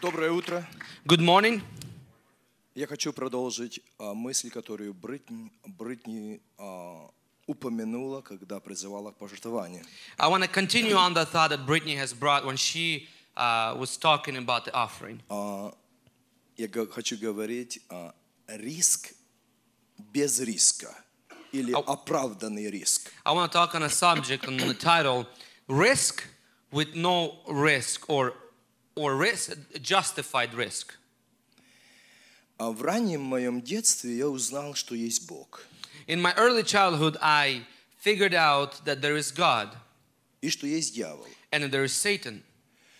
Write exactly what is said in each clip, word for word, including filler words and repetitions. Доброе утро. Good morning. Я хочу продолжить uh, мысль, которую Бритни, Бритни uh, упомянула, когда призывала к пожертвованию. I want to continue on the thought that Brittany has brought when she uh, was talking about the offering. Uh, я хочу говорить uh, риск без риска или I, оправданный риск. I want to talk on a subject on the title risk with no risk or or risk, justified risk. В раннем моем детстве я узнал, что есть Бог. In my early childhood, I figured out that there is God. И что есть дьявол. And that there is Satan.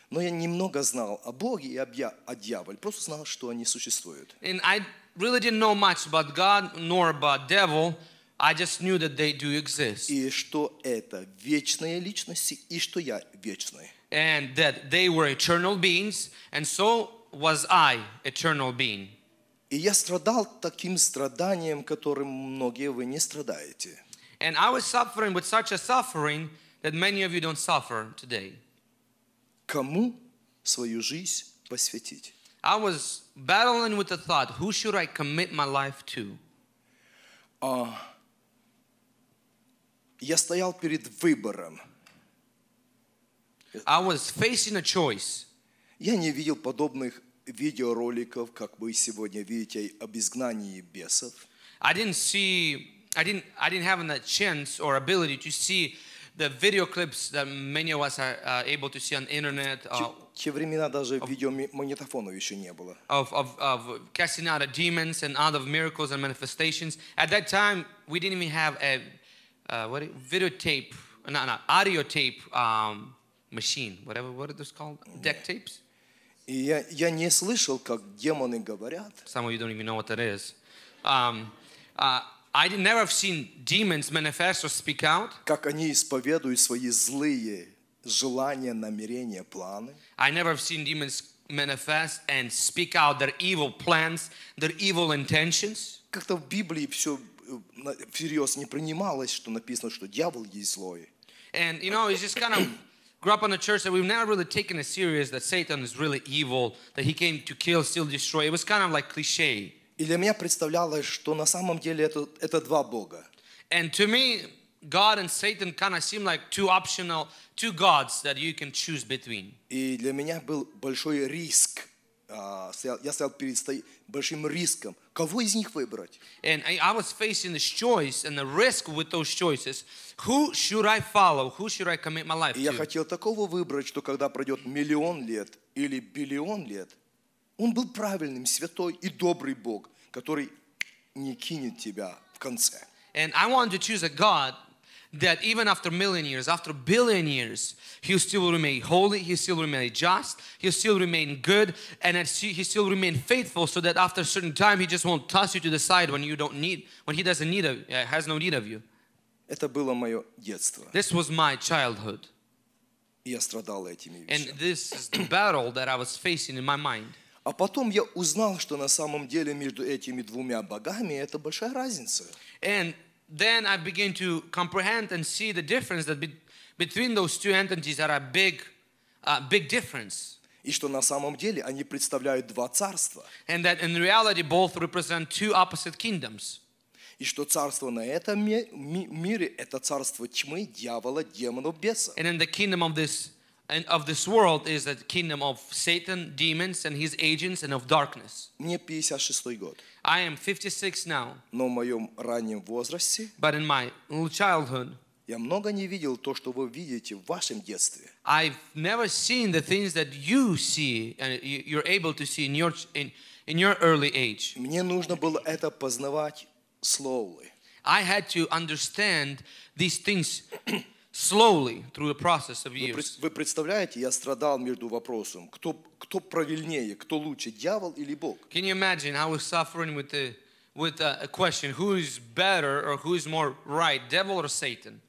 Но я немного знал о Боге и о дьяволе, просто знал, что они существуют. And I really didn't know much about God nor about devil. I just knew that they do exist. И что это вечные личности, и что я вечный. And that they were eternal beings, and so was I, eternal being. И я страдал таким страданием, которым многие вы не страдаете. And I was suffering with such a suffering that many of you don't suffer today. Кому свою жизнь посвятить? I was battling with the thought, who should I commit my life to? Uh, я стоял перед выбором. I was facing a choice. Я не видел подобных видеороликов, как вы сегодня видите, об изгнании бесов. I didn't see, I didn't, I didn't have a chance or ability to see the video clips that many of us are uh, able to see on the internet. Uh, В те времена даже видеомагнитофонов еще не было. Of, of, of casting out of demons and out of miracles and manifestations. At that time, we didn't even have a uh, what videotape, no, no, audio tape. Um, Machine, whatever, what are those called? Deck tapes? Я, я не слышал, как демоны говорят. Some of you don't even know what that is. Um, uh, I never have seen demons manifest or speak out. Как они исповедуют свои злые желания, намерения, планы. I never have seen demons manifest and speak out their evil plans, their evil intentions. Как-то в Библии все всерьез не принималось, что написано, что дьявол есть злой. And you know, it's just kind of grew up in a church that we've never really taken it serious, that Satan is really evil, that he came to kill, steal, destroy. It was kind of like cliché. И для меня представлялось, что на самом деле это это два бога. And to me, God and Satan kind of seem like two optional, two gods that you can choose between. И для меня был большой риск. Я стоял перед большим риском. Кого из них выбрать? And I was facing this choice and the risk with those choices. Who should I follow? Who should I commit my life to? Я хотел такого выбрать, что когда пройдет миллион лет или биллион лет, он был правильным, святой и добрый Бог, который не кинет тебя в конце. And I wanted to choose a God that even after million years, after billion years, he still remain holy, he still remain just, he still remain good, and he still remain faithful, so that after a certain time, he just won't toss you to the side when you don't need, when he doesn't need, of, has no need of you. Это было мое детство. This was my childhood. Я страдал этими вещами. And this is the battle that I was facing in my mind. А потом я узнал, что на самом деле между этими двумя богами это большая разница. And then I begin to comprehend and see the difference that be, between those two entities are a big, uh, big difference. И что на самом деле они представляют два царства. And that in reality both represent two opposite kingdoms. И что царство на этом ми ми мире это царство тьмы, дьявола, демонов, бесов. And in the kingdom of this and of this world is the kingdom of Satan, demons and his agents and of darkness. Мне пятьдесят шестой год. I am fifty-six now. Но в моем раннем возрасте, but in my childhood, я много не видел то, что вы видите в вашем детстве. I've never seen the things that you see and you're able to see in your in, in your early age. Мне нужно было это познавать slowly. I had to understand these things slowly through the process of years. Вы представляете, я страдал между вопросом, кто кто правильнее, кто лучше, дьявол или Бог? Can you imagine how we're suffering with the with a question, who is better or who is more right, devil or Satan?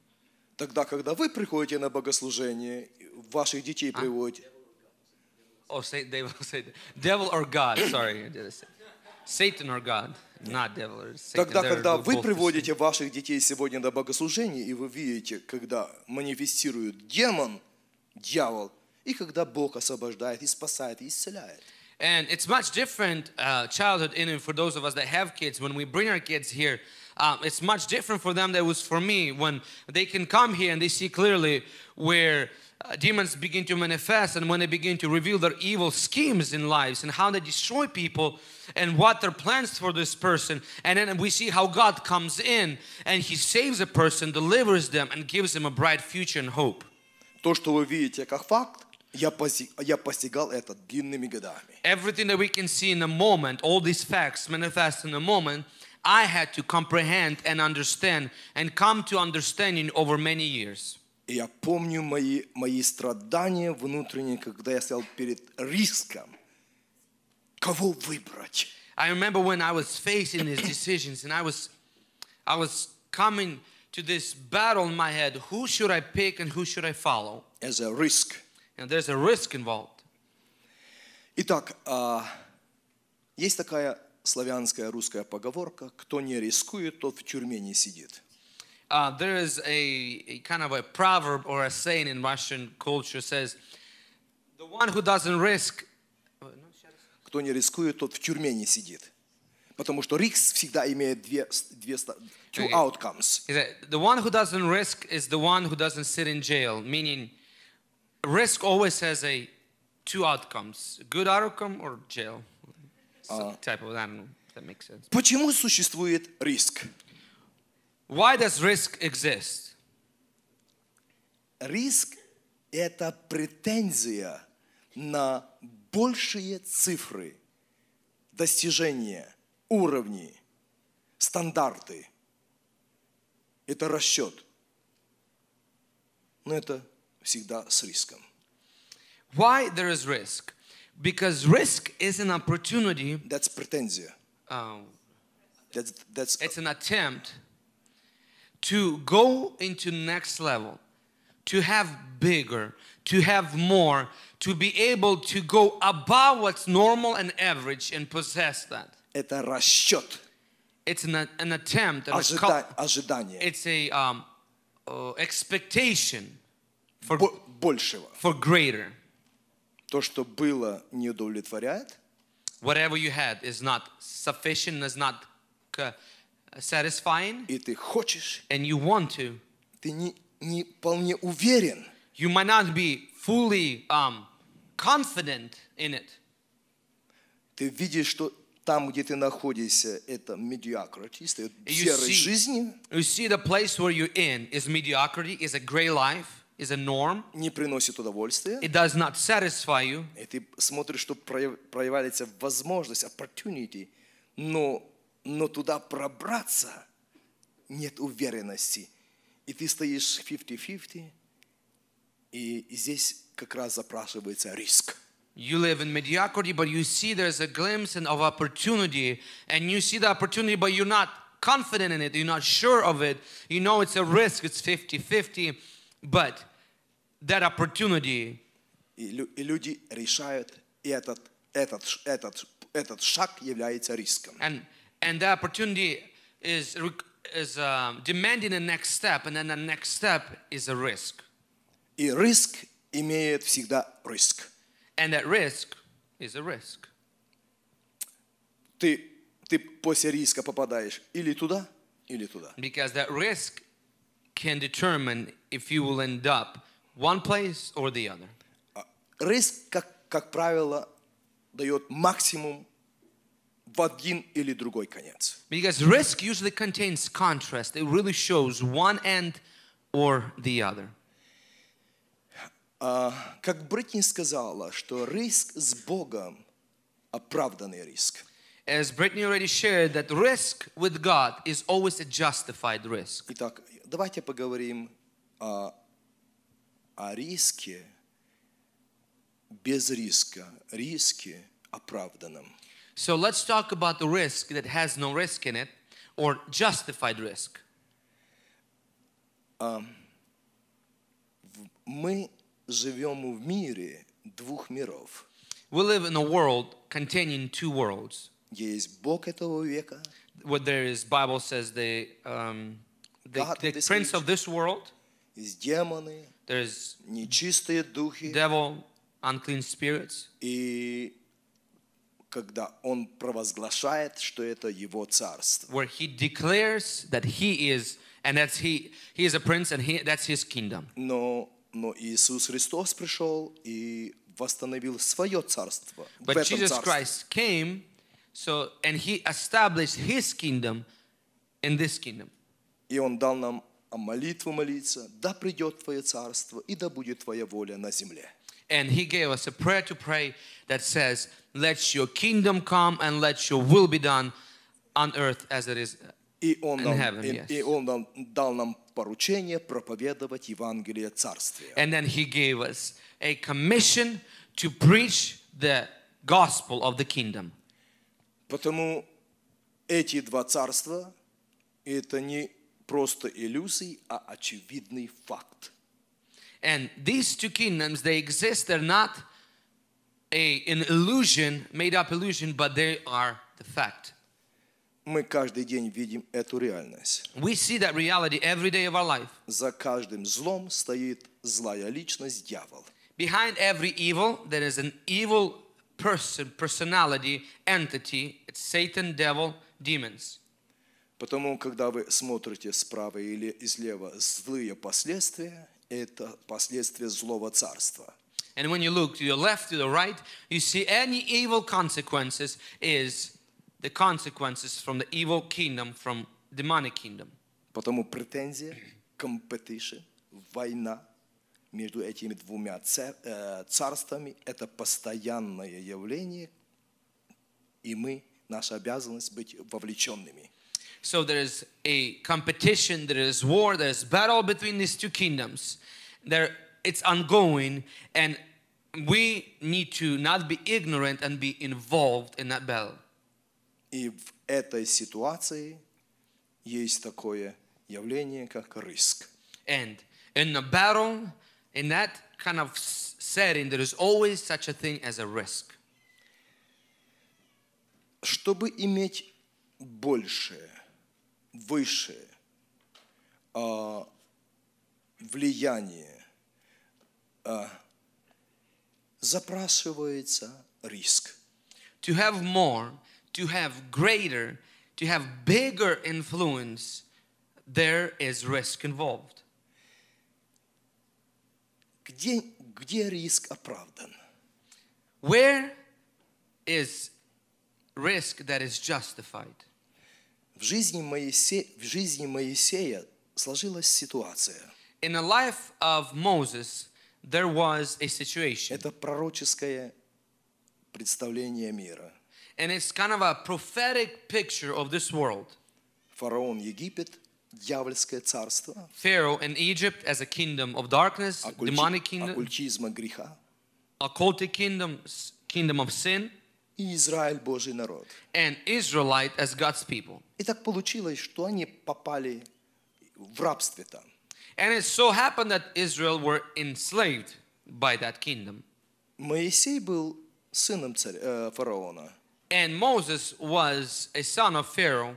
Тогда, когда вы приходите на богослужение, ваших детей приводите. Oh, devil, Satan, devil or God? Sorry, I didn't say Satan or God. Not devil or Satan. Тогда, когда вы приводите ваших детей сегодня на богослужение, и вы видите, когда манифестирует демон, дьявол, и когда Бог освобождает и спасает и исцеляет. And it's much different uh, childhood in it for those of us that have kids. When we bring our kids here, uh, it's much different for them than it was for me. When they can come here and they see clearly where uh, demons begin to manifest, and when they begin to reveal their evil schemes in lives and how they destroy people and what their plans for this person. And then we see how God comes in and He saves a person, delivers them, and gives them a bright future and hope. То, что вы видите как факт, Я постигал это длинными годами. Everything that we can see in a moment, all these facts manifest in a moment, I had to comprehend and understand and come to understanding over many years. Я помню мои мои страдания внутренние, когда я стоял перед риском, кого выбрать. I remember when I was facing these decisions, and I was, I was coming to this battle in my head: who should I pick and who should I follow? As a risk. And there's a risk involved. Итак, uh, есть такая славянская русская поговорка: кто не рискует, тот в тюрьме не сидит. Uh, there is a, a kind of a proverb or a saying in Russian culture says, the one who doesn't risk. Кто не рискует, тот в тюрьме не сидит, потому что риск всегда имеет две две two outcomes. The one who doesn't risk is the one who doesn't sit in jail, meaning. Risk always has a two outcomes: good outcome or jail. Some type of, I don't know if that makes sense. Почему существует риск? Why does risk exist? Риск – это претензия на большие цифры, достижения, уровни, стандарты. Это расчет. Но это всегда с риском. Why there is risk? Because risk is an opportunity. That's претензия. Um, that's, that's, it's an attempt to go into next level, to have bigger, to have more, to be able to go above what's normal and average and possess that. Это расчет. It's an, an attempt. Ожида- ожидание. It's a um, uh, expectation. For, большего. For greater. То, что было, не удовлетворяет. Whatever you had is not sufficient, is not satisfying. И ты хочешь. And you want to. Ты не, не вполне уверен. You might not be fully um, confident in it. Ты видишь, что там, где ты находишься, это mediocrity, это серая жизнь. You see the place where you're in is mediocrity, is a gray life. Is a norm. Не приносит удовольствия. It does not satisfy you. И ты смотришь, что проявляется возможность, opportunity, но но туда пробраться нет уверенности, и ты стоишь fifty-fifty, и здесь как раз запрашивается риск. You live in mediocrity, but you see there's a glimpse of opportunity, and you see the opportunity, but you're not confident in it, you're not sure of it. You know it's a risk. It's fifty-fifty, but that opportunity. И люди решают, и этот этот этот этот шаг является риском. And and the opportunity is is um, demanding a next step, and then the next step is a risk. И риск имеет всегда риск. And that risk is a risk. Ты ты после риска попадаешь или туда, или туда. Because that risk can determine if you will end up one place or the other. Риск, как как правило, дает максимум в один или другой конец. Because risk usually contains contrast. It really shows one end or the other. Как Бритни сказала, что риск с Богом оправданный риск. As Brittany already shared, that risk with God is always a justified risk. Итак, давайте поговорим о, о риске без риска, риске оправданном. So let's talk about the risk that has no risk in it, or justified risk. Uh, мы живем в мире двух миров. We live in a world containing two worlds. Есть Бог этого века. What there is, Bible says, the um, the, the prince of this world. Есть демоны. There's нечистые духи. Devil, unclean spirits. И когда он провозглашает, что это его царство. Where he declares that he is and that's he he is a prince and he that's his kingdom. Но но Иисус Христос пришел и восстановил свое царство. But Jesus Christ came, so and he established his kingdom in this kingdom. И он дал нам молитву молиться: да придет твое царство и да будет твоя воля на земле. And he gave us a prayer to pray that says, let your kingdom come and let your will be done on earth as it is in heaven. Yes. И он дал нам поручение проповедовать Евангелие Царствия. And then he gave us a commission to preach the gospel of the kingdom. Потому эти два царства это не просто иллюзии, а очевидный факт. And these two kingdoms, they exist. They're not a, an illusion, made-up illusion, but they are the fact. Мы каждый день видим эту реальность. We see that reality every day of our life. За каждым злом стоит злая личность, дьявол. Behind every evil, there is an evil person, personality, entity. It's Satan, devil, demons. Потому, когда вы смотрите справа или слева злые последствия, это последствия злого царства. And when you look to your left, to the right, you see any evil consequences is the consequences from the evil kingdom, from demonic kingdom. Потому претензия, competition, война между этими двумя царствами это постоянное явление, и мы наша обязанность быть вовлеченными. So there is a competition, there is war, there is battle between these two kingdoms. There, it's ongoing, and we need to not be ignorant and be involved in that battle. И в этой ситуации есть такое явление, как риск. And in a battle, in that kind of setting, there is always such a thing as a risk. Чтобы иметь большее высшее э, влияние э, запрашивается риск. To have more, to have greater, to have bigger influence, there is risk involved. Где, где риск оправдан? Where is risk that is justified? В жизни Моисея, в жизни Моисея сложилась ситуация. In the life of Moses, there was a situation. Это пророческое представление мира. And it's kind of a prophetic picture of this world. Фараон Египет, дьявольское царство. Pharaoh in Egypt as a kingdom of darkness, Оккульти... demonic kingdom. Оккультизма греха. Occultic kingdom, kingdom of sin. И Израиль Божий народ. And Israelite as God's people. И так получилось, что они попали в рабство там. And it so happened that Israel were enslaved by that kingdom. Моисей был сыном царя, фараона. And Moses was a son of Pharaoh.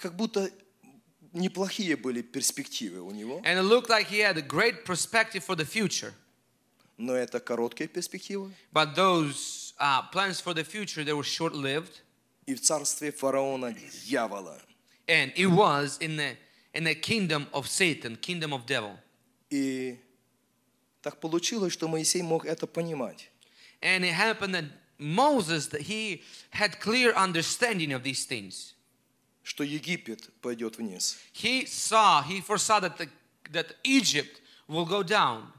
Как будто неплохие были перспективы у него. And it looked like he had a great perspective for the future. Но это короткие перспективы. But those Uh, plans for the future, they were short-lived. И в царстве фараона дьявола. And it was in the in the kingdom of Satan, kingdom of devil. И так получилось, что Моисей мог это понимать. And it happened that Moses, that he had clear understanding of these things. Что Египет пойдет вниз. He saw, he foresaw that the, that Egypt will go down.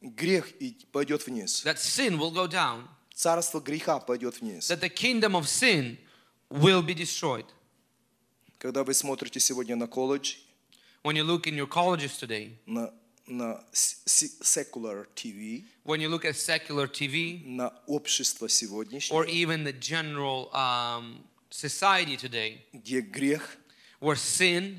Грех пойдет вниз. That sin will go down. Царство греха пойдет вниз. That the kingdom of sin will be destroyed. Когда вы смотрите сегодня на колледж, when you look in your colleges today, на на secular ти ви, when you look at secular ти ви, на общество сегодняшнее, or even the general um, society today, где грех, where sin,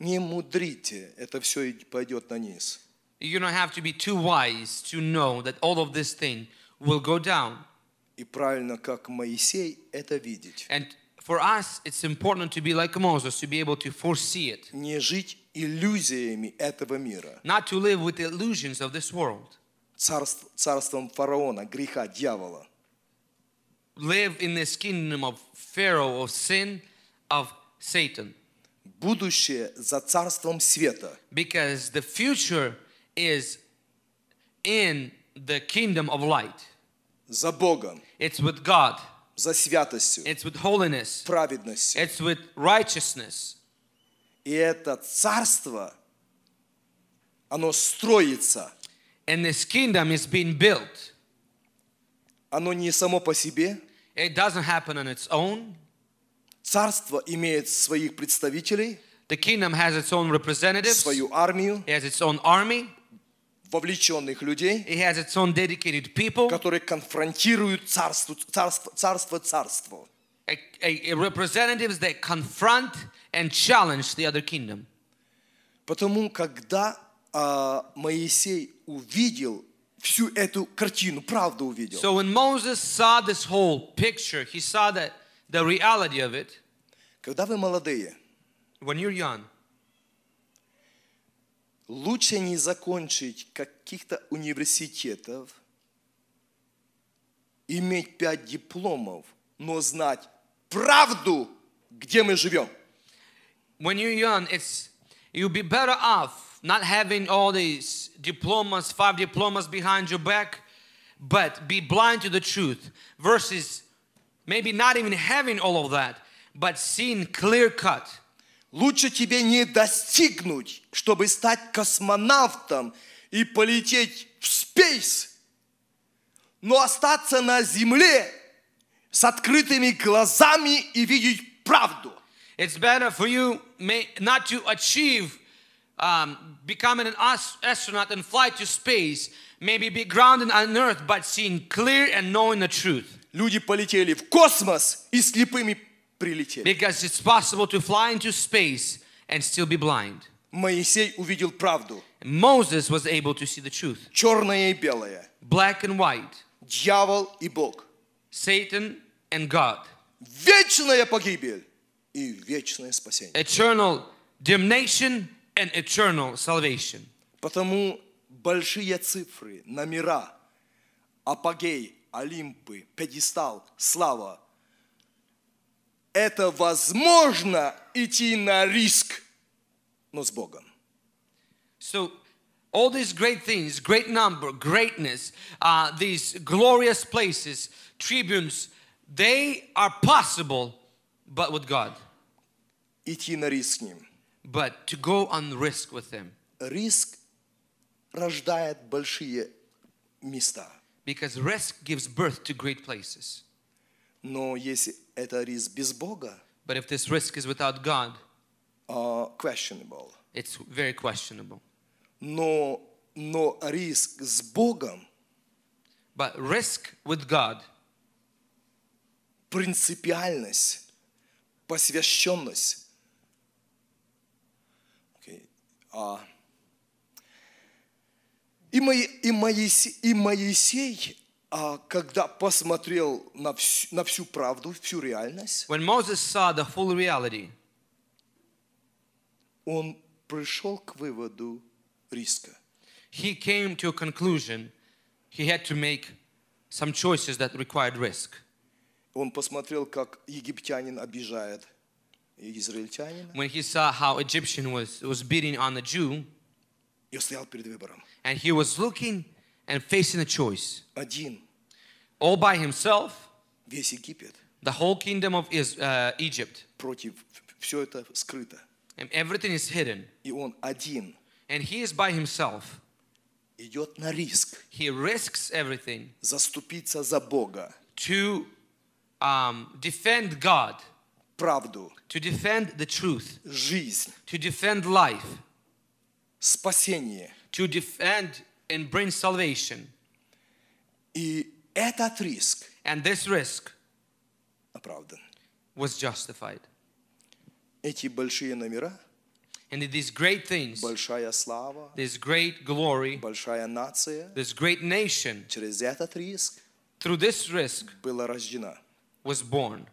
не мудрите, это все пойдет на низ. You don't have to be too wise to know that all of this thing will go down. И правильно, как Моисей, это видеть. And for us, it's important to be like Moses, to be able to foresee it. Не жить иллюзиями этого мира. Not to live with illusions of this world. Царством фараона, греха, дьявола. live in this kingdom of Pharaoh, of sin, of Satan. Будущее за царством света. Because the future is in the kingdom of light. За Богом. It's with God. За святостью. It's with holiness. Праведностью. It's with righteousness. И это царство, оно строится. And this kingdom is being built. Оно не само по себе. It doesn't happen on its own. Царство имеет своих представителей. The kingdom has its own representatives. Свою армию. It has its own army. Вовлеченных людей, it has its own dedicated people, которые конфронтируют царство, царство, царство, царство. A, a, a representatives that confront and challenge the other kingdom. Потому, когда uh, Моисей увидел всю эту картину, правду увидел. So when Moses saw this whole picture, he saw that the reality of it. Когда вы молодые, when you're young. Лучше не закончить каких-то университетов, иметь пять дипломов, но знать правду, где мы живем. When you're young, it's you'll be better off not having all these diplomas, five diplomas behind your back, but be blind to the truth, versus maybe not even having all of that, but seeing clear cut. Лучше тебе не достигнуть, чтобы стать космонавтом и полететь в спейс, но остаться на земле с открытыми глазами и видеть правду. It's better for you not to achieve um, becoming an astronaut and fly to space, maybe be grounded on earth, but seeing clear and knowing the truth. Люди полетели в космос и слепыми прилетели. Because it's possible to fly into space and still be blind. Моисей увидел правду. Moses was able to see the truth. Черное и белое. Black and white. Дьявол и Бог. Satan and God. Вечная погибель и вечное спасение. Eternal damnation and eternal salvation. Потому большие цифры, номера, апогей, олимпы, пьедестал, слава. Это возможно идти на риск, но с Богом. So, all these great things, great number, greatness, uh, these glorious places, tribunes, they are possible, but with God. Идти на риск с ним. But to go on risk with Him. Риск рождает большие места. Because risk gives birth to great places. Но если это риск без Бога, but if this risk is without God, uh, questionable. It's very questionable. Но, но риск с Богом, but risk with God, принципиальность, посвященность, okay. uh, и, Мои, и, Моисей, и Моисей когда посмотрел на всю, на всю правду, всю реальность, when Moses saw the full reality, он пришел к выводу риска. He came to a conclusion. He had to make some choices that required risk. Он посмотрел, как египтянин обижает израильтянина. When he saw how Egyptian was was beating on the Jew, и стоял перед выбором. And he was looking and facing a choice. Один. All by himself. Весь Египет. The whole kingdom of uh, Egypt. Против. Все это скрыто. And everything is hidden. И он один. And he is by himself. Идет на риск. He risks everything. Заступиться за Бога. To um, defend God. Правду. To defend the truth. Жизнь. To defend life. Спасение. To defend and bring salvation. И этот риск, and this risk, оправдан, was justified. Эти большие номера, and these great things, большая слава, this great glory, большая нация, this great nation, через этот риск, through this risk, была рождена, was born.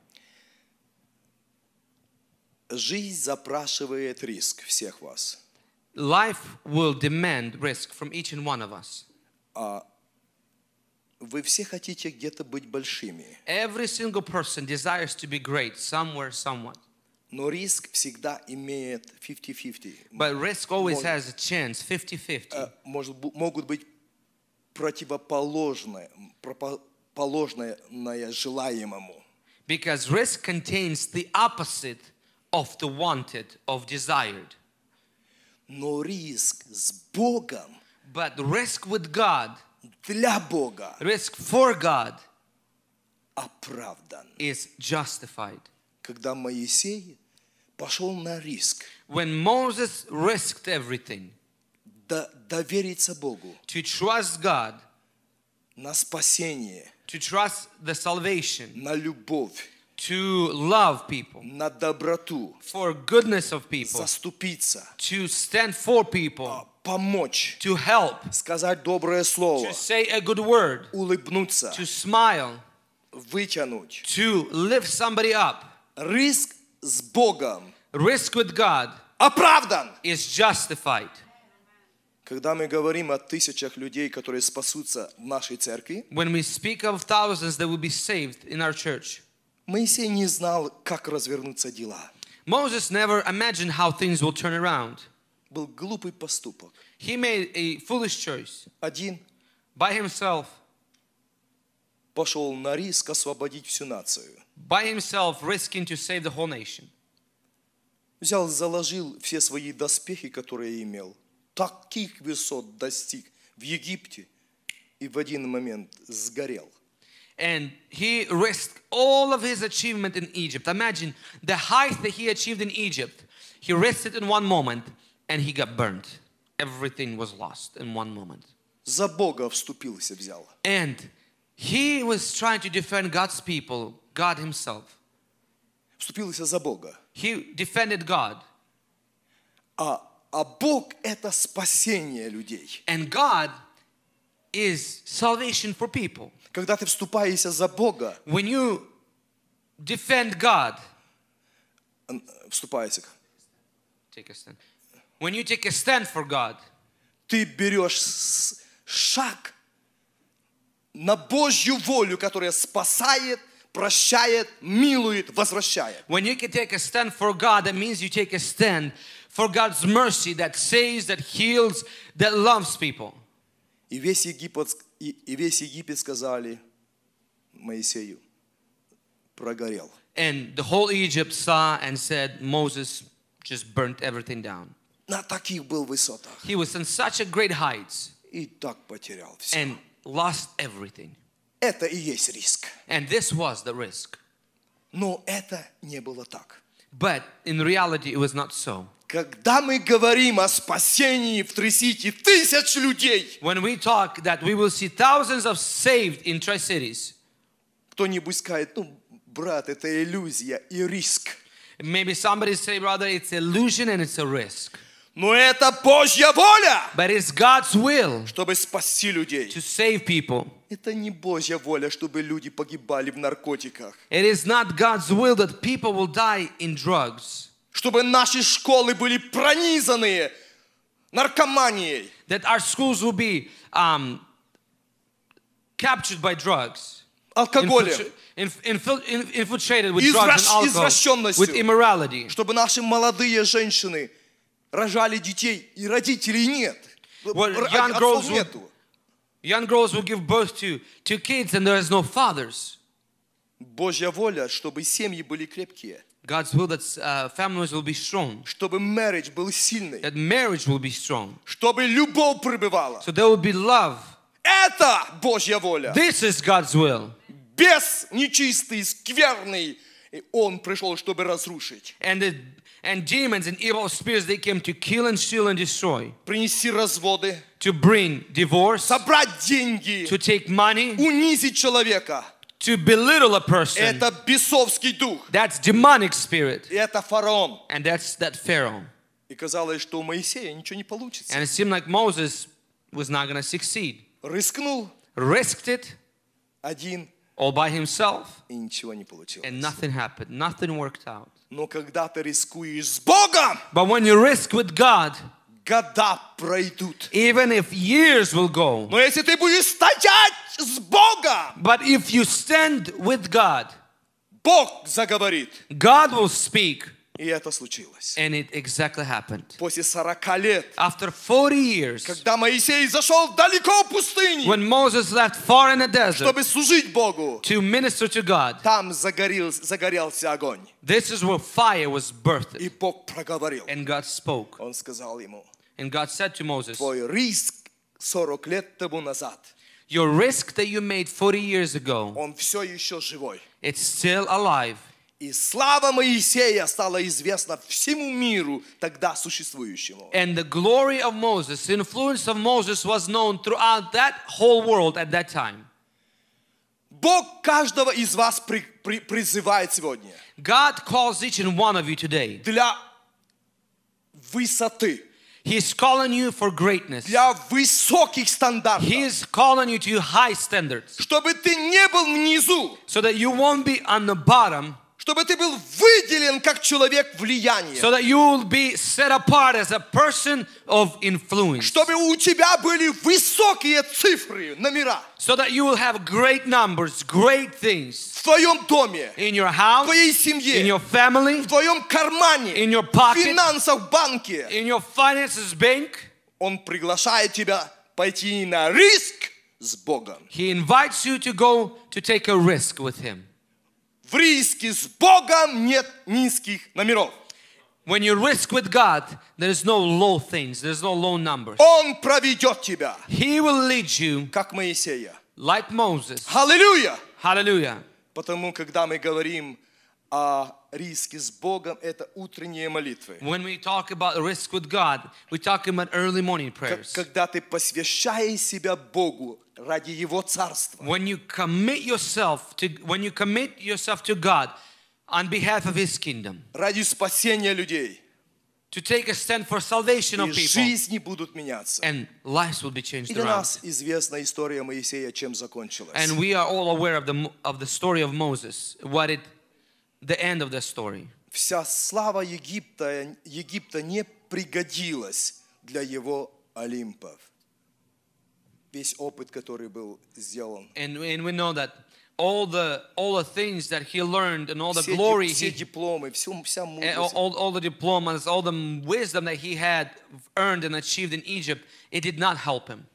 Жизнь запрашивает риск всех вас. Life will demand risk from each and one of us. Uh, Вы все хотите где-то быть большими. Every single person desires to be great somewhere, somewhat. Но риск всегда имеет fifty-fifty. But risk always has a chance, fifty-fifty. Может, могут быть противоположные, противоположное желаемому. Because risk contains the opposite of the wanted, of desired. Но риск с Богом. But risk with God. Для Бога. Risk for God. Оправдан. Is justified. Когда Моисей пошел на риск. When Moses risked everything. Довериться Богу. To trust God. На спасение. To trust the salvation. На любовь. To love people. На доброту. For goodness of people. Заступиться. To stand for people. Помочь. To help. Сказать доброе слово. To say a good word. Улыбнуться. To smile. Вытянуть. To lift somebody up. Риск с Богом. Risk with God. Оправдан. Is justified. Когда мы говорим о тысячах людей, которые спасутся в нашей церкви, when we speak of thousands that will be saved in our church, Моисей не знал, как развернутся дела. Moses never imagined how things will turn around. Был глупый поступок. He made a foolish choice. Один. By himself. Пошел на риск освободить всю нацию. By himself, risking to save the whole nation. Взял, заложил все свои доспехи, которые имел. Таких высот достиг в Египте и в один момент сгорел. And he risked all of his achievement in Egypt. Imagine the height that he achieved in Egypt. He risked it in one moment. And he got burned. Everything was lost in one moment. За Бога вступился, взял. And he was trying to defend God's people, God himself. Вступился за Бога. He defended God. А, а Бог это спасение людей. And God is salvation for people. Когда ты вступаешься за Бога, when you defend God, вступаешься. Take a stand. When you take a stand for God, ты берешь шаг на Божью волю, которая спасает, прощает, милует, возвращает. When you can take a stand for God, that means you take a stand for God's mercy that saves, that heals, that loves people. И весь Египет, и весь Египет сказали Моисею, прогорел. And the whole Egypt saw and said, Moses just burnt everything down. На таких был высотах. He was in such a great heights. И так потерял все. And lost everything. Это и есть риск. And this was the risk. Но это не было так. But in reality it was not so. Когда мы говорим о спасении в Tri-City тысяч людей. When we talk that we will see thousands of saved in Tri-Cities. Кто-нибудь скажет, ну, брат, это иллюзия и риск. Maybe somebody say, brother, it's illusion and it's a risk. Но это Божья воля, but it's God's will, чтобы спасти людей. To save people. Это не Божья воля, чтобы люди погибали в наркотиках. It is not God's will that people will die in drugs. Чтобы наши школы были пронизаны наркоманией. That our schools will be um, captured by drugs. Алкоголем. Infiltrated with drugs and alcohol. With immorality. Чтобы наши молодые женщины рожали детей, и родителей нет. Отцов нету. Young girls will give birth to to kids, and there is no fathers. Божья воля, чтобы семьи были крепкие. God's will that uh, families will be strong. Чтобы marriage был сильный. That marriage will be strong. Чтобы любовь пребывала. So there will be love. Это Божья воля. This is God's will. Бес нечистый, скверный, он пришел, чтобы разрушить. And the And demons and evil spirits, they came to kill and steal and destroy. Принести разводы. To bring divorce. Собрать деньги. To take money. Унизить человека. To belittle a person. Это бесовский дух. That's demonic spirit. Это фараон. And that's that Pharaoh. И казалось, что у Моисея ничего не получится. And it seemed like Moses was not going to succeed. Рискнул. Risked it. Один. All by himself, и ничего не получилось. And nothing happened, nothing worked out. Но когда ты рискуешь с Богом, but when you risk with God, года пройдут. Even if years will go, но если ты будешь стоять с Богом, Бога, but if you stand with God, Бог заговорит. God will speak. И это случилось. And it exactly happened. После сорока лет, after forty years, когда Моисей зашел далеко в пустыню, when Moses left far in the desert, чтобы служить Богу, to minister to God, там загорел, загорелся огонь. This is where fire was birthed. И Бог проговорил. And God spoke. Он сказал ему. And God said to Moses, твой риск сорок лет тому назад, your risk that you made forty years ago, он все еще живой. It's still alive. И слава Моисея стала известна всему миру тогда существующему. And the glory of Moses, the influence of Moses was known throughout that whole world at that time. Бог каждого из вас при, при, призывает сегодня. God calls each and one of you today. Для высоты. He is calling you for greatness. Для высоких стандартов. He is calling you to high standards. Чтобы ты не был внизу. So that you won't be on the bottom. Чтобы ты был выделен как человек влияния. So that you will be set apart as a person of influence. Чтобы у тебя были высокие цифры, номера. So that you will have great numbers, great things. В твоем доме, in your house, в твоей семье, in your family, в твоем кармане, in your pocket, в финансах банке, in your finances bank. Он приглашает тебя пойти на риск с Богом. He invites you to go to take a risk with him. В риске с Богом нет низких номеров. When you risk with God, there is no low things, there is no low numbers. Он проведет тебя. He will lead you. Как Моисея. Like Moses. Hallelujah. Hallelujah. Потому когда мы говорим о риске с Богом, это утренние молитвы. When we talk about risk with God, we talk about early morning prayers. Когда ты посвящаешь себя Богу ради Его царства. When you commit yourself to when you commit yourself to God on behalf of His kingdom. Ради спасения людей. To take a stand for salvation of people. И жизни будут меняться. And lives will be changed around. И для нас известна история Моисея, чем закончилась. And we are all aware of the of the story of Moses, what it. The end of the story. Вся слава Египта, Египта не пригодилась для его Олимпов. Весь опыт, который был сделан. And, and we know that all the all the things that he learned and all the все glory, все he, дипломы, всю, вся мудрость, all, all the diplomas, all the wisdom that he had earned and achieved in Egypt, it did not help him.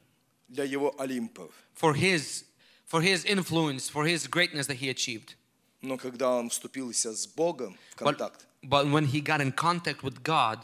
Для его Олимпов. For his for his influence, for his greatness that he achieved. Но когда он вступился с Богом в контакт, but, but when he got in contact with God,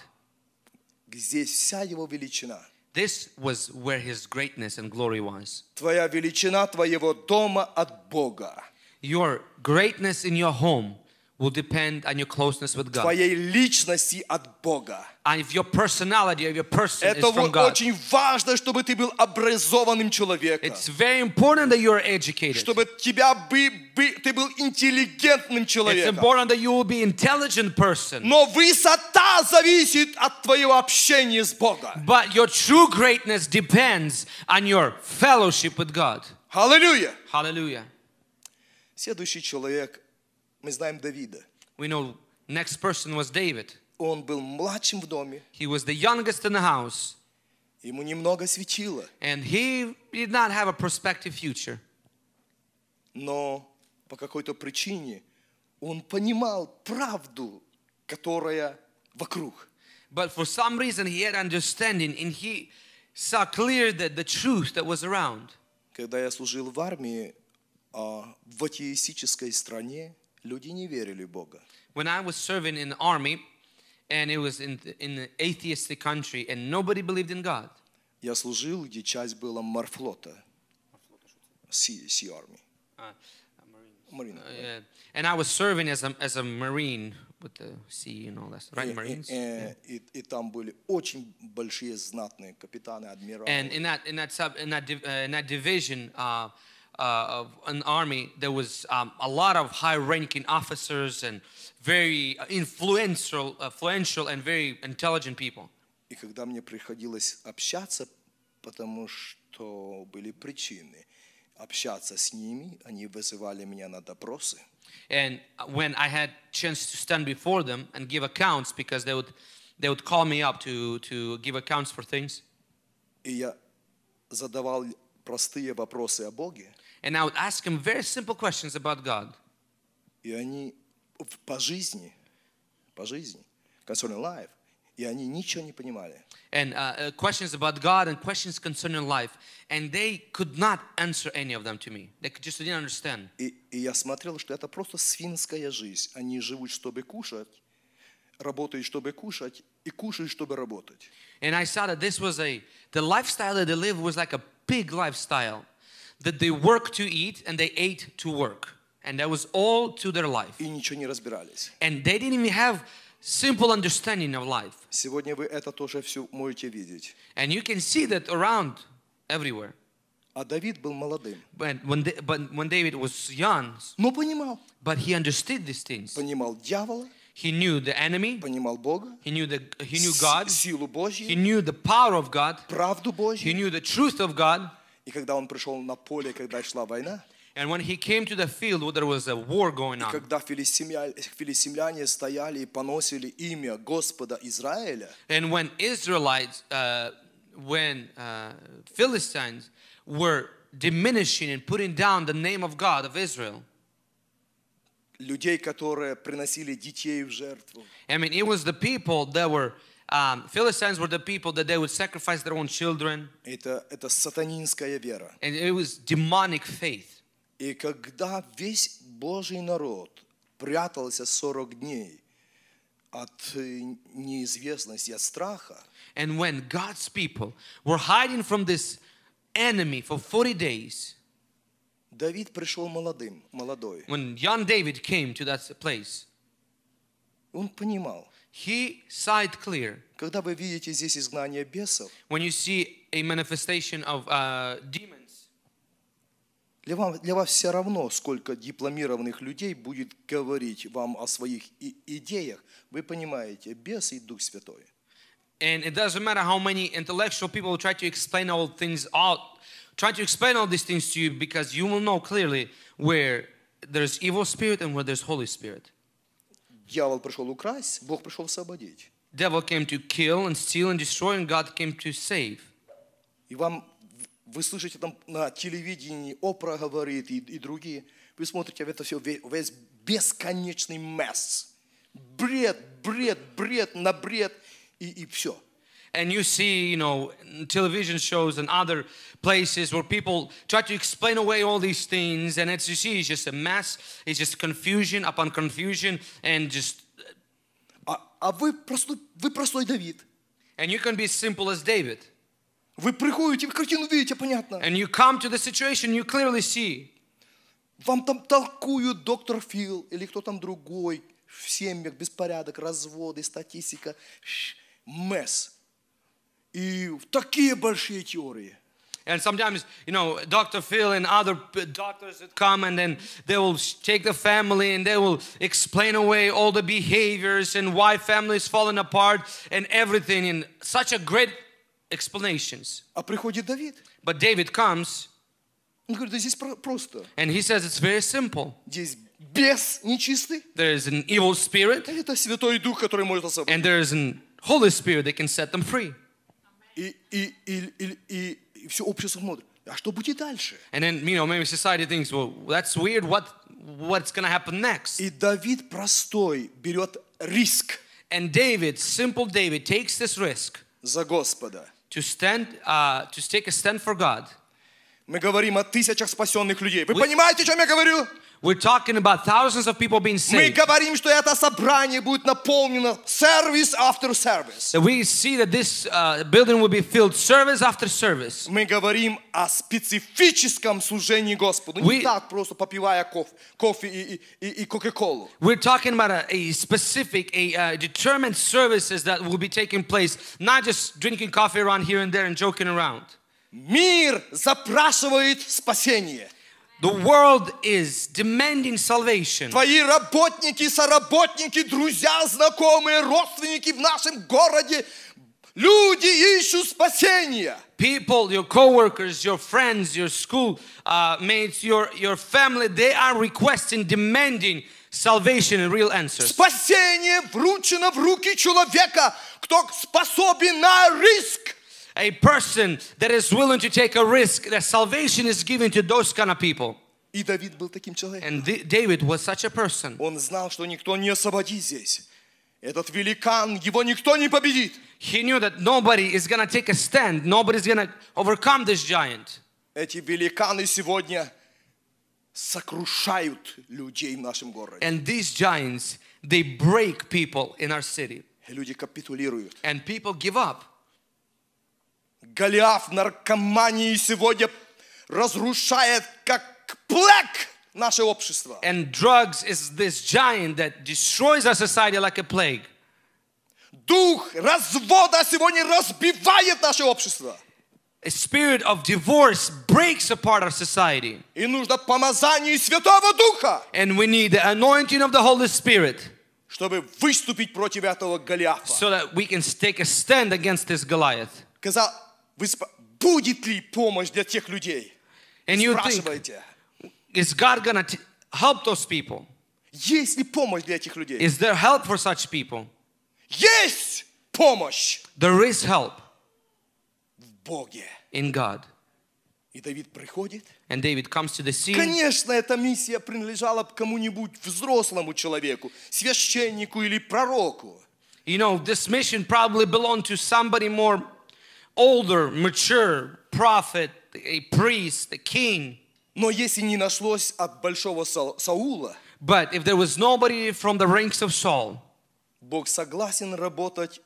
здесь вся его величина. This was where his greatness and glory was. Твоя величина твоего дома от Бога. Your greatness in your home will depend on your closeness with God. Твоей личности от Бога. And if your personality of your person is from God. Это очень важно, чтобы ты был образованным человеком. It's very important that you are educated. Чтобы тебя бы, бы, ты был интеллигентным человеком. It's important that you will be intelligent person. Но высота зависит от твоего общения с Богом. But your true greatness depends on your fellowship with God. Hallelujah. Hallelujah. Следующий человек. Мы знаем Давида. We know next person was David. Он был младшим в доме. He was the youngest in the house. Ему немного светило. And he did not have a prospective future. Но по какой-то причине он понимал правду, которая вокруг. But for some reason he had understanding and he saw clear that the truth that was around. Когда я служил в армии в атеистической стране, люди не верили в Бога. When I was serving in the army, and it was in in an atheistic country, and nobody believed in God. Я служил, где часть была морфлота, Sea Sea Army. Marine. And I was serving as a as a Marine with the sea and all that, right? Marines. И там были очень большие знатные капитаны, адмиралы. And in that in that sub in that in that division. Uh, Uh, of an army, there was um, a lot of high-ranking officers and very influential, influential and very intelligent people. И когда мне приходилось общаться, потому что были причины общаться с ними, они вызывали меня на допросы. And when I had chance to stand before them and give accounts, because they would they would call me up to to give accounts for things. И я задавал простые вопросы о Боге. And I would ask him very simple questions about God. И они по жизни, по жизни, concerning life, и они ничего не понимали. And uh, questions about God and questions concerning life, and they could not answer any of them to me. They just didn't understand. И, и я смотрел, что это просто свинская жизнь. Они живут, чтобы кушать, работают, чтобы кушать, и кушают, чтобы работать. And I saw that this was a the lifestyle that they lived was like a pig lifestyle, that they worked to eat and they ate to work, and that was all to their life. И ничего не разбирались. And they didn't even have simple understanding of life. Сегодня вы это тоже все можете видеть. And you can see that around everywhere. А Давид был молодым. But when, but when David was young, но понимал. But he understood these things. Понимал дьявола. He knew the enemy. Понимал Бога. He knew the he knew God. Силу Божью. He knew the power of God. Правду Божью. He knew the truth of God. И когда он пришел на поле, когда шла война. And when he came to the field where there was a war going on. And when Israelites, uh, when uh, Philistines were diminishing and putting down the name of God of Israel. Людей, которые приносили детей в жертву. I mean, it was the people that were. Um, Philistines were the people that they would sacrifice their own children. Это это сатанинская вера. And it was demonic faith. И когда весь Божий народ прятался сорок дней от неизвестности, от страха, and when God's people were hiding from this enemy for forty days, Давид пришел молодым, молодой. When young David came to that place, он понимал. He sight clear. Когда вы видите здесь изгнание бесов, when you see a manifestation of uh, demons. Для вас, для вас все равно, сколько дипломированных людей будет говорить вам о своих идеях. Вы понимаете, бес и Дух Святой. And it doesn't matter how many intellectual people try to explain all things out, try to explain all these things to you, because you will know clearly where there's evil spirit and where there's Holy Spirit. Дьявол пришел украсть, Бог пришел освободить. Devil came to kill and steal and destroy, and God came to save. И вам вы слышите там на телевидении, Oprah говорит и, и другие. Вы смотрите, это все весь бесконечный месс. Бред, бред, бред на бред и, и все. And you see, you know, television shows and other places where people try to explain away all these things, and as you see, it's just a mess. It's just confusion upon confusion, and just. А, а вы просто, вы простой Давид. And you can be simple as David. Вы приходите, вы картину видите, понятно. And you come to the situation, you clearly see. Вам там толкуют доктор Фил или кто там другой, в семьях беспорядок, разводы, статистика, мес. И такие большие теории. And sometimes, you know, Doctor Phil and other doctors would come, and then they will take the family and they will explain away all the behaviors and why families falling apart and everything in such a great explanations. А приходит Давид. But David comes. Он говорит, здесь просто. And he says it's very simple. Здесь бес нечистый. There is an evil spirit. Это Святой Дух, который может освободить. And there is an Holy Spirit that can set them free. И, и, и, и, и, и все общество смотрит. А что будет дальше? And then, you know, maybe society thinks, well, that's weird. What, what's going to happen next? И Давид простой берет риск. And David, simple David, takes this risk. За Господа. To stand, uh, to take a stand for God. Мы говорим о тысячах спасенных людей. Вы понимаете, о чем я говорю? We're talking about thousands of people being saved. Мы говорим, что это собрание будет наполнено service after service. We see that this uh, building will be filled service after service. Мы говорим о специфическом служении Господу, не так просто попивая кофе и кока-колу. We're talking about a, a specific, a uh, determined services that will be taking place, not just drinking coffee around here and there and joking around. Мир запрашивает спасение. The world is demanding salvation. Твои работники, соработники, друзья, знакомые, родственники в нашем городе, люди ищут спасения. People, your coworkers, your friends, your school uh, mates, your your family, they are requesting, demanding salvation and real answers. Спасение вручено в руки человека, кто способен на риск. a person that is willing to take a risk, that salvation is given to those kind of people. И Давид был таким человеком. And David was such a person. Он знал, что никто не освободит здесь. Этот великан, его никто не победит. He knew that nobody is going to take a stand. Nobody is going to overcome this giant. Эти великаны сегодня сокрушают людей в нашем городе. And these giants, they break people in our city. Люди капитулируют. And people give up. Голиаф наркомании сегодня разрушает как plague наше общество. And drugs is this giant that destroys our society like a plague. Дух развода сегодня разбивает наше общество. A spirit of divorce breaks apart our society. И нужно помазание Святого Духа. And we need the anointing of the Holy Spirit. Чтобы выступить против этого Голиафа. So that we can take a stand against this Goliath. Сказал, будет ли помощь для тех людей? And you think, is God gonna help those people? Есть ли помощь для этих людей? Is there help for such people? Есть помощь. There is help. В Боге. In God. И Давид приходит. And David comes to the scene. Конечно, эта миссия принадлежала кому-нибудь взрослому человеку, священнику или пророку. You know, this mission probably belonged to somebody more older, mature, prophet, a priest, a king. Но если не нашлось от большого Саула, but if there was nobody from the ranks of Saul, Бог согласен работать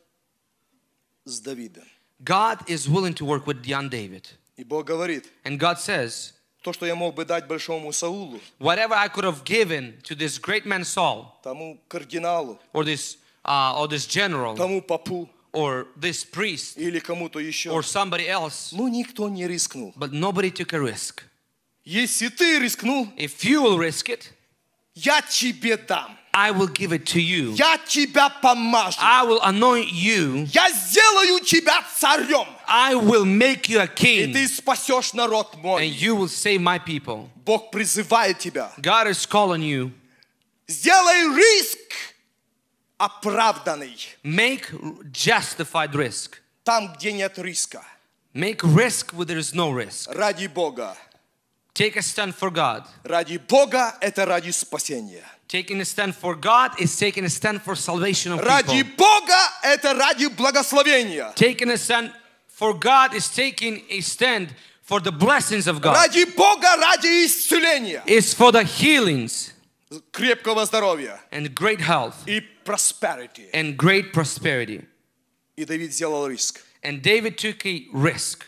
с Давидом. God is willing to work with young David. И Бог говорит, and God says, то, что я мог бы дать большому Саулу, whatever I could have given to this great man Saul, тому кардиналу, or this uh, or this general, тому папу, or this priest, или кому-то еще, or somebody else, ну никто не рискнул. But nobody took a risk. Если ты рискнул, if you will risk it, я тебе дам. I will give it to you. Я тебя помажу. I will anoint you. Я сделаю тебя царем. I will make you a king. И ты спасешь народ мой. And you will save my people. Бог призывает тебя. God is calling you. Сделай риск оправданный. Make justified risk. Там, где нет риска. Make risk where there is no risk. Ради Бога. Take a stand for God. Ради Бога это ради спасения. Taking a stand for God is taking a stand for salvation of people. Ради Бога это ради благословения. Taking a stand for God is taking a stand for the blessings of God. Ради Бога ради исцеления. It's for the healings. Крепкого здоровья. And great health. И prosperity. And great prosperity. И Давид сделал риск. And David took a risk.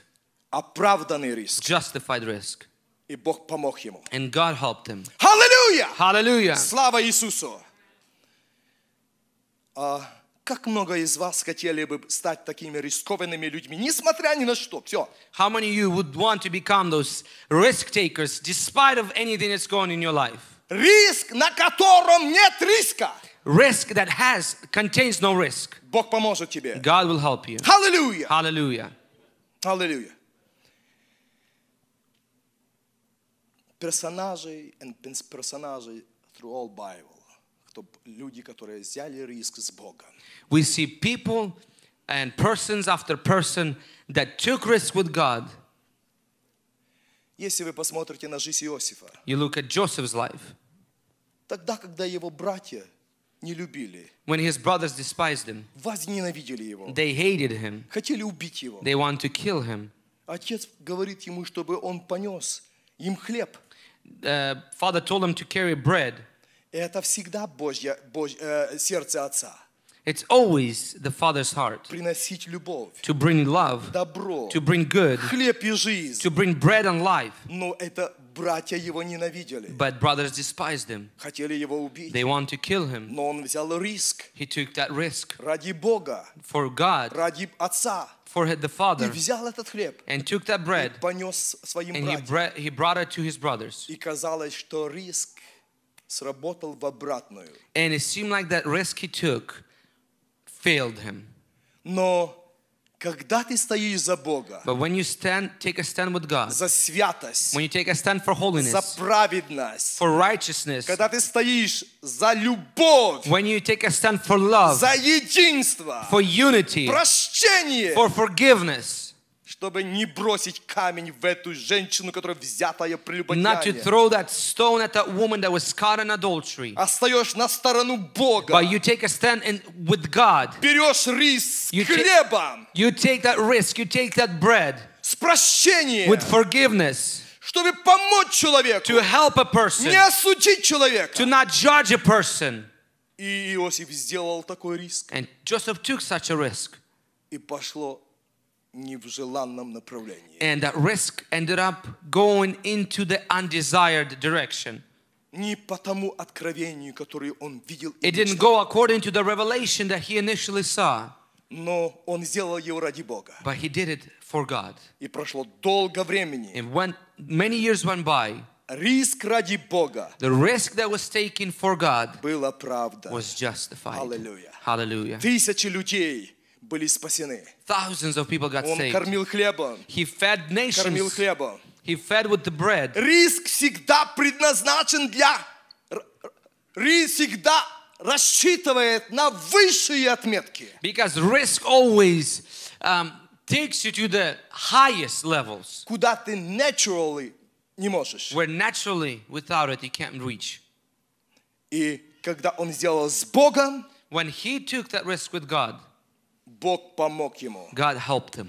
Оправданный риск. Justified risk. И Бог помог ему. And God helped him. Hallelujah! Hallelujah! Слава Иисусу! Uh, как много из вас хотели бы стать такими рискованными людьми, несмотря ни на что. Все. How many of you would want to become those risk takers, despite of anything that's going on in your life? Риск, на котором нет риска. Risk that has contains no risk. Бог поможет тебе. God will help you. Hallelujah! Hallelujah! Hallelujah! Персонажи and персонажи through all Bible, люди, которые взяли риск с Богом. We see people and persons after person that took risk with God. Если вы посмотрите на жизнь Иосифа, you look at Joseph's life. Тогда, когда его братья не любили, when his brothers despised him, возненавидели его, they hated him, хотели убить его, they want to kill him. Отец говорит ему, чтобы он понес им хлеб. Uh, father told him to carry bread. Это всегда Божье, Божье, э, сердце Отца. It's always the Father's heart. Приносить любовь. To bring love. Добро. To bring good. Хлеб и жизнь. To bring bread and life. Но это братья его ненавидели. But brothers despised him. Хотели его убить. They want to kill him. Но он взял риск. He took that risk. Ради Бога. For God. Ради Отца. For the Father. И взял этот хлеб. And took that bread. И понес своим and братьям. He, he brought it to his brothers. И казалось, что риск сработал в обратную. And it seemed like that risk he took failed him. Но когда ты стоишь за Бога, but when you stand, take a stand with God, за святость, when you take a stand for holiness, за праведность, for righteousness, когда ты стоишь за любовь, when you take a stand for love, за единство, for unity, прощение, for forgiveness, чтобы не бросить камень в эту женщину, которая взятая прелюбодеянием. Остаешь на сторону Бога. Берешь риск с хлебом. You take that risk. You take that bread. С прощением. With forgiveness. Чтобы помочь человеку. To help a person. Не осудить человека. To not judge a person. И Иосиф сделал такой риск. And Joseph took such a risk. И пошло не в желанном направлении. And that risk ended up going into the undesired direction. Не по тому откровению, которое он видел. It didn't go according to the revelation that he initially saw. Но он сделал его ради Бога. But he did it for God. И прошло долго времени. And when many years went by. Риск ради Бога. The risk that was taken for God was justified. Hallelujah. Hallelujah. Тысячи людей были спасены. Thousands of people got saved. Он кормил хлебом. He fed nations. Кормил хлебом. He fed with the bread. Риск всегда предназначен для. Риск всегда рассчитывает на высшие отметки. Because risk always um, takes you to the highest levels. Куда ты naturally не можешь. Where naturally, without it, you can't reach. И когда он сделал с Богом, when he took that risk with God, Бог помог ему. God helped him.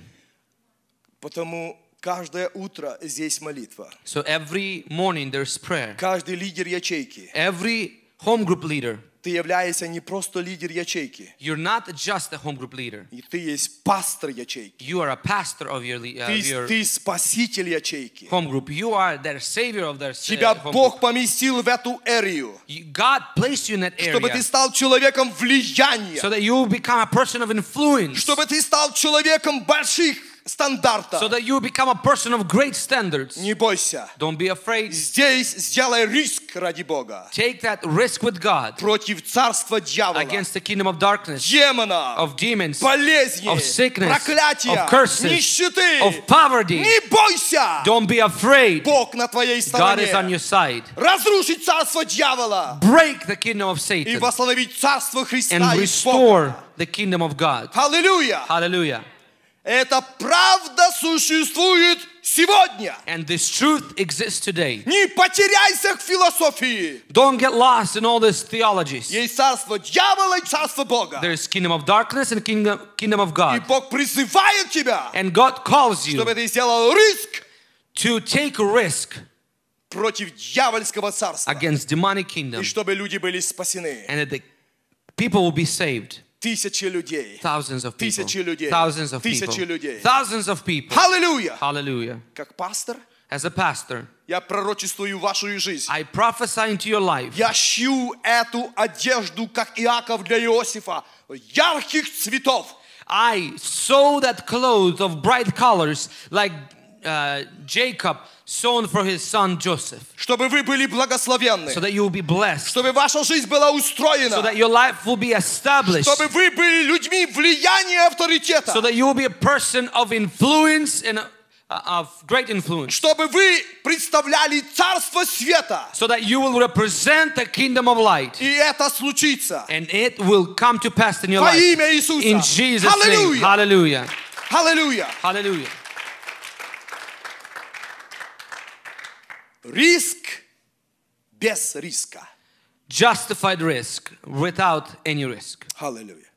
Потому каждое утро здесь молитва. So every morning there's prayer. Каждый лидер ячейки. Every home group leader. Ты являешься не просто лидер ячейки. You're not just a home group leader. И ты есть пастор ячейки. You are a pastor of your, uh, ты, your ты спаситель ячейки. Home group. You are their savior of their. Тебя uh, Бог поместил в эту эрию. God placed you in that area. Чтобы ты стал человеком влияния. So that you become a person of influence. Чтобы ты стал человеком больших стандартов. So that you become a person of great standards. Не бойся. Don't be afraid. Здесь сделай риск ради Бога. Take that risk with God. Против царства дьявола. Against the kingdom of darkness. Демонов. Of demons. Болезни. Of sickness. Проклятия. Of curses. Нищеты. Of poverty. Не бойся. Don't be afraid. Бог на твоей стороне. God is on your side. Разрушить царство дьявола. Break the kingdom of Satan. И восстановить царство Христа и Бога. And restore the kingdom of God. Hallelujah. Hallelujah. Эта правда существует сегодня. And this truth exists today. Не потеряйся в философии. Don't get lost in all these theologies. Есть царство дьявола и царство Бога. There is kingdom of darkness and kingdom kingdom of God. И Бог призывает тебя. And God calls you. Чтобы ты сделал риск. To take a risk. Против дьявольского царства. Against demonic kingdom. И чтобы люди были спасены. And that the people will be saved. Тысячи людей. Thousands of people. Тысячи людей. Thousands of people. Тысячи людей. Thousands of people. Hallelujah. Hallelujah. Как пастор, as a pastor, я пророчествую вашу жизнь. I prophesy into your life. Я шью эту одежду, как Иаков для Иосифа, ярких цветов. I sew that clothes of bright colors, like uh, Jacob sown for his son Joseph. Чтобы вы были благословенны. So that you will be blessed. Чтобы ваша жизнь была устроена. So that your life will be established. Чтобы вы были людьми влияния и авторитета. So that you will be a person of influence and of great influence. Чтобы вы представляли царство света. So that you will represent the kingdom of light. И это случится. And it will come to pass in your life. Во имя Иисуса. In Jesus' name. Hallelujah. Hallelujah. Hallelujah. Риск без риска. Justified risk without any risk. Hallelujah.